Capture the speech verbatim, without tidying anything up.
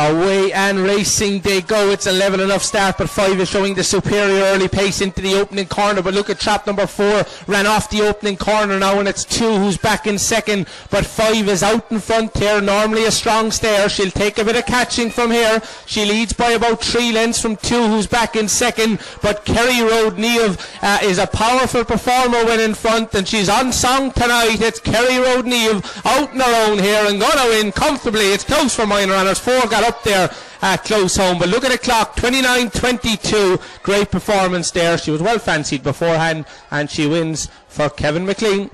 Away and racing they go. It's a level enough start, but five is showing the superior early pace into the opening corner. But look at trap number four, ran off the opening corner now, and it's two who's back in second. But five is out in front here, normally a strong stare. She'll take a bit of catching from here. She leads by about three lengths from two who's back in second. But Kerryroad Niamh uh, is a powerful performer when in front, and she's on song tonight. It's Kerryroad Niamh out in her own here and gonna win comfortably. It's close for minor runners. Four got up there at close home, but look at the clock, twenty-nine twenty-two. Great performance there. She was well fancied beforehand, and she wins for Kevin McLean.